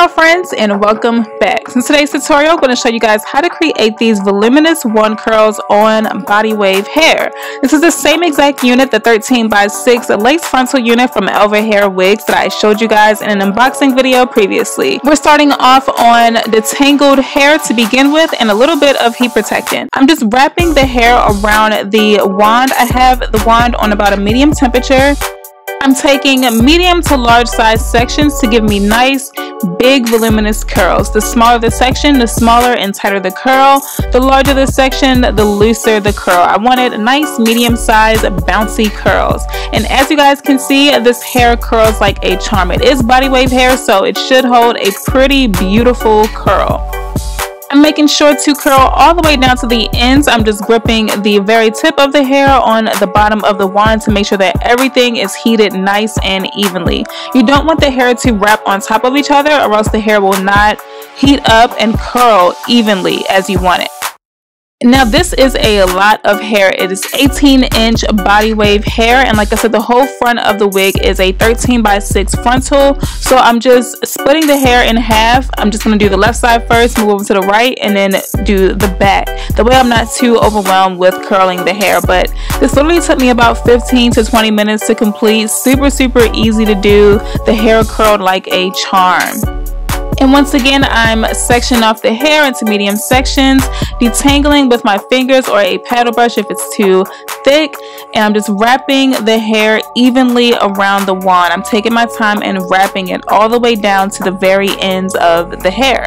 Hello friends and welcome back. In today's tutorial I'm going to show you guys how to create these voluminous wand curls on body wave hair. This is the same exact unit, the 13x6 lace frontal unit from Elva Hair Wigs that I showed you guys in an unboxing video previously. We're starting off on detangled hair to begin with and a little bit of heat protectant. I'm just wrapping the hair around the wand. I have the wand on about a medium temperature. I'm taking medium to large size sections to give me nice big voluminous curls. The smaller the section, the smaller and tighter the curl. The larger the section, the looser the curl. I wanted nice medium size bouncy curls. And as you guys can see, this hair curls like a charm. It is body wave hair, so it should hold a pretty beautiful curl. I'm making sure to curl all the way down to the ends. I'm just gripping the very tip of the hair on the bottom of the wand to make sure that everything is heated nice and evenly. You don't want the hair to wrap on top of each other or else the hair will not heat up and curl evenly as you want it. Now this is a lot of hair. It is 18-inch body wave hair, and like I said, the whole front of the wig is a 13x6 frontal. So I'm just splitting the hair in half. I'm just going to do the left side first, move over to the right, and then do the back. That way I'm not too overwhelmed with curling the hair, but this literally took me about 15 to 20 minutes to complete. Super easy to do. The hair curled like a charm. And once again, I'm sectioning off the hair into medium sections, detangling with my fingers or a paddle brush if it's too thick, and I'm just wrapping the hair evenly around the wand. I'm taking my time and wrapping it all the way down to the very ends of the hair.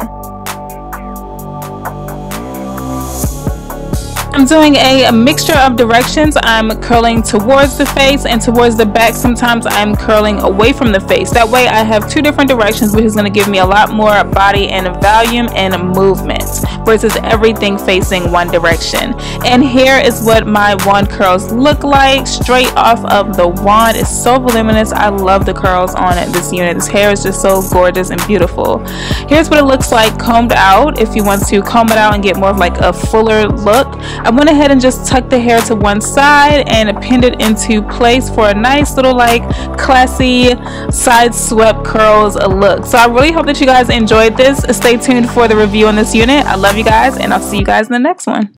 I'm doing a mixture of directions. I'm curling towards the face and towards the back. Sometimes I'm curling away from the face. That way I have two different directions, which is going to give me a lot more body and volume and movement versus everything facing one direction. And here is what my wand curls look like straight off of the wand. It's so voluminous. I love the curls on this unit. This hair is just so gorgeous and beautiful. Here's what it looks like combed out. If you want to comb it out and get more of like a fuller look, I went ahead and just tucked the hair to one side and pinned it into place for a nice little like classy side swept curls look. So I really hope that you guys enjoyed this. Stay tuned for the review on this unit. I love you guys and I'll see you guys in the next one.